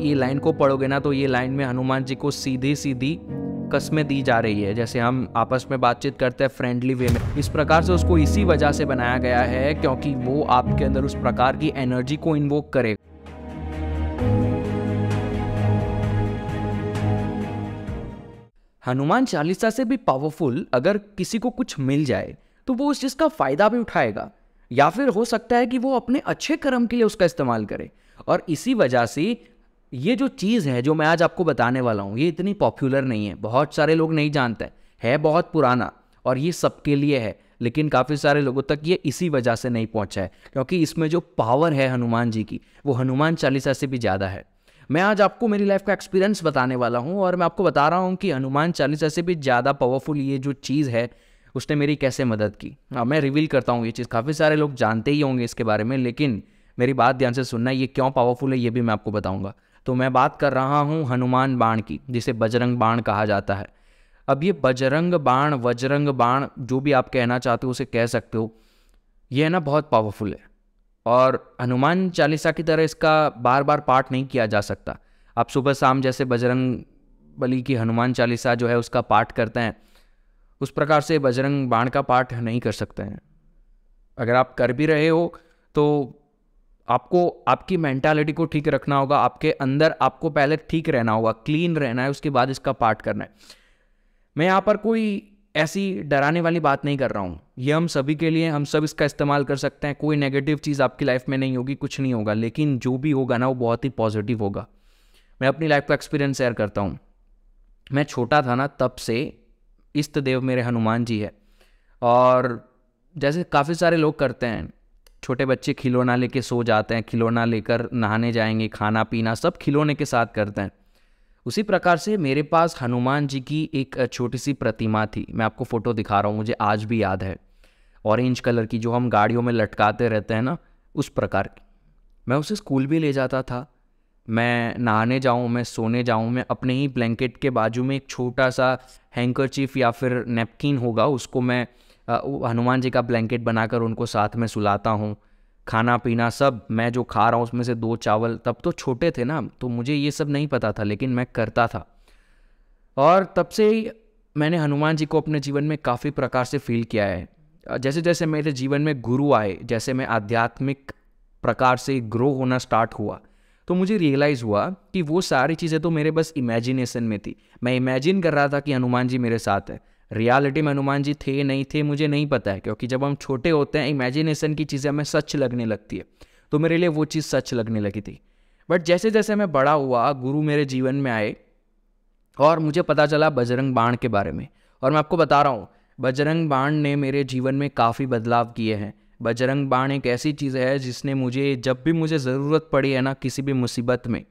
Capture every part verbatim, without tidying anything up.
ये लाइन को पढ़ोगे ना तो ये लाइन में हनुमान जी को सीधी सीधी कसमें दी जा रही है, जैसे हम आपस में बातचीत करते हैं फ्रेंडली वे में। इस प्रकार से उसको इसी वजह से बनाया गया है क्योंकि वो आपके अंदर उस प्रकार की एनर्जी को इन्वोक करेगा। हनुमान चालीसा से भी पावरफुल अगर किसी को कुछ मिल जाए तो वो उस चीज़ का फ़ायदा भी उठाएगा, या फिर हो सकता है कि वो अपने अच्छे कर्म के लिए उसका इस्तेमाल करे। और इसी वजह से ये जो चीज़ है जो मैं आज आपको बताने वाला हूँ, ये इतनी पॉपुलर नहीं है, बहुत सारे लोग नहीं जानते हैं, है बहुत पुराना और ये सबके लिए है, लेकिन काफ़ी सारे लोगों तक ये इसी वजह से नहीं पहुँचा है क्योंकि इसमें जो पावर है हनुमान जी की वो हनुमान चालीसा से भी ज़्यादा है। मैं आज आपको मेरी लाइफ का एक्सपीरियंस बताने वाला हूँ और मैं आपको बता रहा हूँ कि हनुमान चालीसा से भी ज़्यादा पावरफुल ये जो चीज़ है उसने मेरी कैसे मदद की। अब मैं रिवील करता हूँ ये चीज़, काफ़ी सारे लोग जानते ही होंगे इसके बारे में, लेकिन मेरी बात ध्यान से सुनना, ये क्यों पावरफुल है ये भी मैं आपको बताऊँगा। तो मैं बात कर रहा हूँ हनुमान बाण की, जिसे बजरंग बाण कहा जाता है। अब ये बजरंग बाण, वजरंग बाण, जो भी आप कहना चाहते हो उसे कह सकते हो, ये ना बहुत पावरफुल है। और हनुमान चालीसा की तरह इसका बार बार पाठ नहीं किया जा सकता। आप सुबह शाम जैसे बजरंग बली की हनुमान चालीसा जो है उसका पाठ करते हैं, उस प्रकार से बजरंग बाण का पाठ नहीं कर सकते हैं। अगर आप कर भी रहे हो तो आपको आपकी मेंटालिटी को ठीक रखना होगा, आपके अंदर आपको पहले ठीक रहना होगा, क्लीन रहना है, उसके बाद इसका पाठ करना है। मैं यहाँ पर कोई ऐसी डराने वाली बात नहीं कर रहा हूँ, ये हम सभी के लिए, हम सब इसका इस्तेमाल कर सकते हैं। कोई नेगेटिव चीज़ आपकी लाइफ में नहीं होगी, कुछ नहीं होगा, लेकिन जो भी होगा ना वो बहुत ही पॉजिटिव होगा। मैं अपनी लाइफ का एक्सपीरियंस शेयर करता हूँ। मैं छोटा था ना तब से इष्ट देव मेरे हनुमान जी है, और जैसे काफ़ी सारे लोग करते हैं, छोटे बच्चे खिलौना लेके सो जाते हैं, खिलौना लेकर नहाने जाएंगे, खाना पीना सब खिलौने के साथ करते हैं। उसी प्रकार से मेरे पास हनुमान जी की एक छोटी सी प्रतिमा थी, मैं आपको फ़ोटो दिखा रहा हूँ, मुझे आज भी याद है, ऑरेंज कलर की, जो हम गाड़ियों में लटकाते रहते हैं ना, उस प्रकार की। मैं उसे स्कूल भी ले जाता था, मैं नहाने जाऊँ, मैं सोने जाऊँ, मैं अपने ही ब्लैंकेट के बाजू में एक छोटा सा हैंकरचीफ या फिर नैपकिन होगा, उसको मैं हनुमान जी का ब्लैंकेट बनाकर उनको साथ में सुलाता हूँ। खाना पीना सब मैं जो खा रहा हूँ उसमें से दो चावल, तब तो छोटे थे ना तो मुझे ये सब नहीं पता था, लेकिन मैं करता था। और तब से ही मैंने हनुमान जी को अपने जीवन में काफ़ी प्रकार से फील किया है। जैसे जैसे मेरे जीवन में गुरु आए, जैसे मैं आध्यात्मिक प्रकार से ग्रो होना स्टार्ट हुआ, तो मुझे रियलाइज़ हुआ कि वो सारी चीज़ें तो मेरे बस इमेजिनेशन में थी। मैं इमेजिन कर रहा था कि हनुमान जी मेरे साथ है, रियलिटी में हनुमान जी थे नहीं थे मुझे नहीं पता है, क्योंकि जब हम छोटे होते हैं इमेजिनेशन की चीज़ें हमें सच लगने लगती है, तो मेरे लिए वो चीज़ सच लगने लगी थी। बट जैसे जैसे मैं बड़ा हुआ, गुरु मेरे जीवन में आए और मुझे पता चला बजरंग बाण के बारे में, और मैं आपको बता रहा हूँ बजरंग बाण ने मेरे जीवन में काफ़ी बदलाव किए हैं। बजरंग बाण एक ऐसी चीज़ है जिसने मुझे, जब भी मुझे ज़रूरत पड़ी है ना किसी भी मुसीबत में,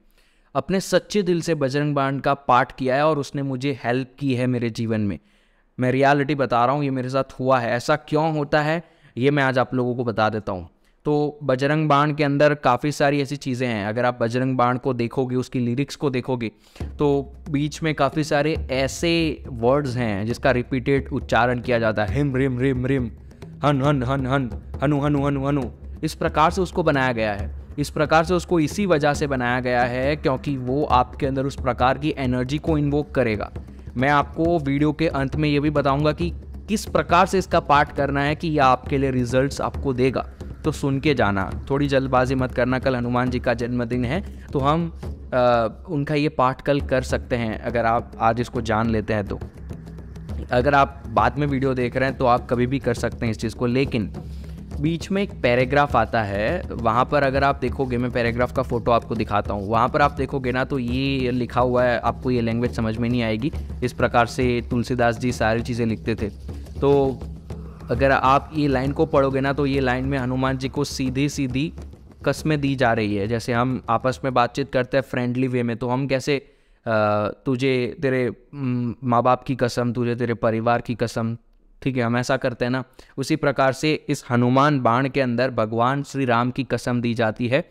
अपने सच्चे दिल से बजरंग बाण का पाठ किया है और उसने मुझे हेल्प की है मेरे जीवन में। मैं रियलिटी बता रहा हूँ, ये मेरे साथ हुआ है। ऐसा क्यों होता है ये मैं आज आप लोगों को बता देता हूँ। तो बजरंग बाण के अंदर काफ़ी सारी ऐसी चीज़ें हैं, अगर आप बजरंग बाण को देखोगे, उसकी लिरिक्स को देखोगे, तो बीच में काफ़ी सारे ऐसे वर्ड्स हैं जिसका रिपीटेड उच्चारण किया जाता है, हिम रिम रिम रिम, हन हन हन हन, हनु हनु हनु हनु, इस प्रकार से उसको बनाया गया है। इस प्रकार से उसको इसी वजह से बनाया गया है क्योंकि वो आपके अंदर उस प्रकार की एनर्जी को इन्वोक करेगा। मैं आपको वीडियो के अंत में ये भी बताऊंगा कि किस प्रकार से इसका पाठ करना है कि यह आपके लिए रिजल्ट्स आपको देगा, तो सुन के जाना, थोड़ी जल्दबाजी मत करना। कल हनुमान जी का जन्मदिन है तो हम आ, उनका ये पाठ कल कर सकते हैं, अगर आप आज इसको जान लेते हैं तो। अगर आप बाद में वीडियो देख रहे हैं तो आप कभी भी कर सकते हैं इस चीज़ को, लेकिन बीच में एक पैराग्राफ आता है, वहाँ पर अगर आप देखोगे, मैं पैराग्राफ का फ़ोटो आपको दिखाता हूँ, वहाँ पर आप देखोगे ना तो ये लिखा हुआ है, आपको ये लैंग्वेज समझ में नहीं आएगी। इस प्रकार से तुलसीदास जी सारी चीज़ें लिखते थे, तो अगर आप ये लाइन को पढ़ोगे ना तो ये लाइन में हनुमान जी को सीधी सीधी कसमें दी जा रही है, जैसे हम आपस में बातचीत करते हैं फ्रेंडली वे में, तो हम कैसे तुझे तेरे माँ बाप की कसम, तुझे तेरे परिवार की कसम, ठीक है, हम ऐसा करते हैं ना, उसी प्रकार से इस हनुमान बाण के अंदर भगवान श्री राम की कसम दी जाती है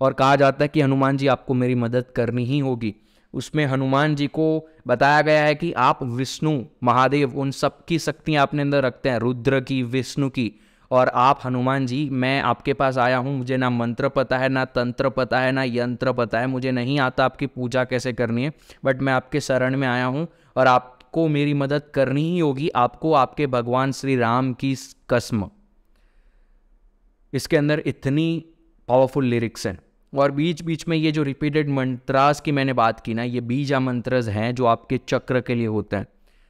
और कहा जाता है कि हनुमान जी आपको मेरी मदद करनी ही होगी। उसमें हनुमान जी को बताया गया है कि आप विष्णु, महादेव, उन सब की शक्तियाँ अपने अंदर रखते हैं, रुद्र की, विष्णु की, और आप हनुमान जी, मैं आपके पास आया हूँ, मुझे ना मंत्र पता है, ना तंत्र पता है, ना यंत्र पता है, मुझे नहीं आता आपकी पूजा कैसे करनी है, बट मैं आपके शरण में आया हूँ और आपको मेरी मदद करनी ही होगी, आपको आपके भगवान श्री राम की कसम। इसके अंदर इतनी पावरफुल लिरिक्स हैं। और बीच बीच में ये जो रिपीटेड मंत्रास की मैंने बात की ना, ये बीजा मंत्रस हैं जो आपके चक्र के लिए होते हैं।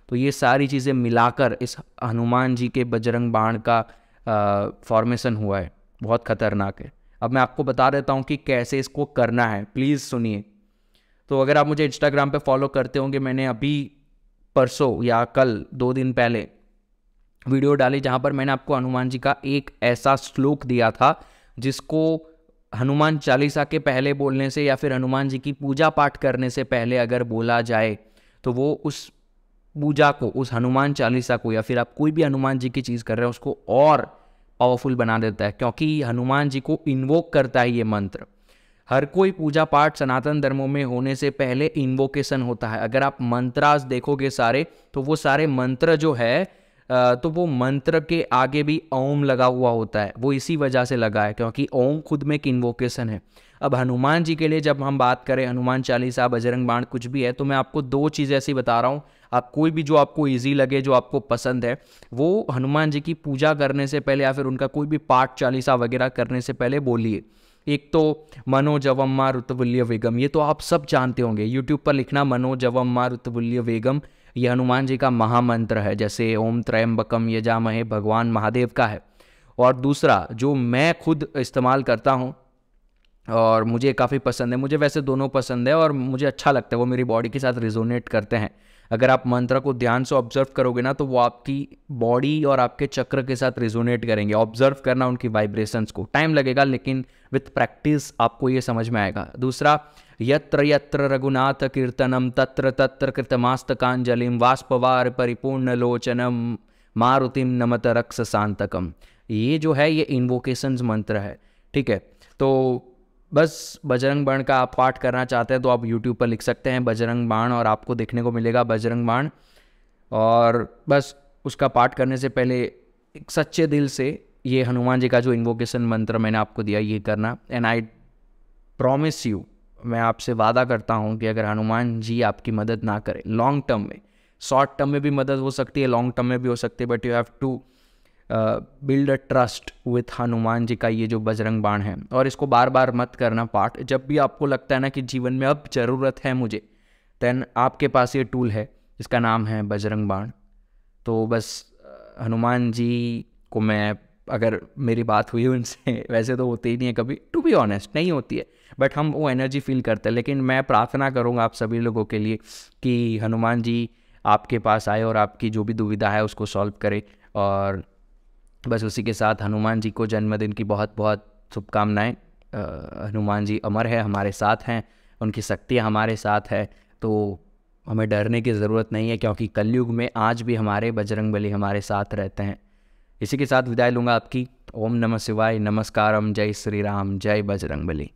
तो ये सारी चीज़ें मिलाकर इस हनुमान जी के बजरंग बाण का फॉर्मेशन हुआ है, बहुत खतरनाक है। अब मैं आपको बता देता हूँ कि कैसे इसको करना है, प्लीज़ सुनिए। तो अगर आप मुझे इंस्टाग्राम पे फॉलो करते होंगे, मैंने अभी परसों या कल दो दिन पहले वीडियो डाली जहाँ पर मैंने आपको हनुमान जी का एक ऐसा श्लोक दिया था जिसको हनुमान चालीसा के पहले बोलने से या फिर हनुमान जी की पूजा पाठ करने से पहले अगर बोला जाए तो वो उस पूजा को, उस हनुमान चालीसा को, या फिर आप कोई भी हनुमान जी की चीज़ कर रहे हैं उसको और पावरफुल बना देता है, क्योंकि हनुमान जी को इन्वोक करता है ये मंत्र। हर कोई पूजा पाठ सनातन धर्मों में होने से पहले इन्वोकेशन होता है। अगर आप मंत्रास देखोगे सारे, तो वो सारे मंत्र जो है, तो वो मंत्र के आगे भी ओम लगा हुआ होता है। वो इसी वजह से लगा है क्योंकि ओम खुद में एक इन्वोकेशन है। अब हनुमान जी के लिए जब हम बात करें, हनुमान चालीसा, बजरंग बाण, कुछ भी है, तो मैं आपको दो चीज़ें ऐसी बता रहा हूँ, आप कोई भी जो आपको इजी लगे, जो आपको पसंद है, वो हनुमान जी की पूजा करने से पहले या फिर उनका कोई भी पाठ चालीसा वगैरह करने से पहले बोलिए। एक तो मनोजवम्मा वेगम, ये तो आप सब जानते होंगे, यूट्यूब पर लिखना मनोजवम्मा वेगम, यह हनुमान जी का महामंत्र है, जैसे ओम त्रयंबकम यजामहे, भगवान महादेव का है। और दूसरा जो मैं खुद इस्तेमाल करता हूँ और मुझे काफ़ी पसंद है, मुझे वैसे दोनों पसंद है और मुझे अच्छा लगता है, वो मेरी बॉडी के साथ रिजोनेट करते हैं। अगर आप मंत्र को ध्यान से ऑब्जर्व करोगे ना, तो वो आपकी बॉडी और आपके चक्र के साथ रिजोनेट करेंगे। ऑब्जर्व करना उनकी वाइब्रेशंस को, टाइम लगेगा, लेकिन विथ प्रैक्टिस आपको ये समझ में आएगा। दूसरा, यत्र यत्र रघुनाथ कीर्तनम तत्र तत्र कृतमास्तकांजलिम वाष्पवार परिपूर्ण लोचनम मारुतिम नमत रक्ष शांतकम, ये जो है ये इन्वोकेशंस मंत्र है, ठीक है। तो बस बजरंग बाण का आप पाठ करना चाहते हैं तो आप यूट्यूब पर लिख सकते हैं बजरंग बाण, और आपको देखने को मिलेगा बजरंग बाण। और बस उसका पाठ करने से पहले एक सच्चे दिल से ये हनुमान जी का जो इन्वोकेशन मंत्र मैंने आपको दिया, ये करना। एंड आई प्रॉमिस यू, मैं आपसे वादा करता हूँ कि अगर हनुमान जी आपकी मदद ना करें लॉन्ग टर्म में, शॉर्ट टर्म में भी मदद हो सकती है, लॉन्ग टर्म में भी हो सकती है, but you have to build a trust with Hanuman ji का ये जो बजरंग बाण है। और इसको बार बार मत करना पाठ, जब भी आपको लगता है ना कि जीवन में अब ज़रूरत है मुझे, दैन आपके पास ये टूल है जिसका नाम है बजरंग बाण। तो बस हनुमान जी को मैं, अगर मेरी बात हुई उनसे, वैसे तो होती ही नहीं है कभी, टू बी ऑनेस्ट नहीं होती है, बट हम वो एनर्जी फील करते हैं। लेकिन मैं प्रार्थना करूँगा आप सभी लोगों के लिए कि हनुमान जी आपके पास आए और आपकी जो भी दुविधा है उसको सॉल्व करे। और बस उसी के साथ हनुमान जी को जन्मदिन की बहुत बहुत शुभकामनाएं। हनुमान जी अमर है, हमारे साथ हैं, उनकी शक्तियाँ हमारे साथ है, तो हमें डरने की ज़रूरत नहीं है, क्योंकि कलयुग में आज भी हमारे बजरंगबली हमारे साथ रहते हैं। इसी के साथ विदाई लूँगा आपकी। ओम नमः शिवाय, नमस्कारम, जय श्री राम, जय बजरंगबली।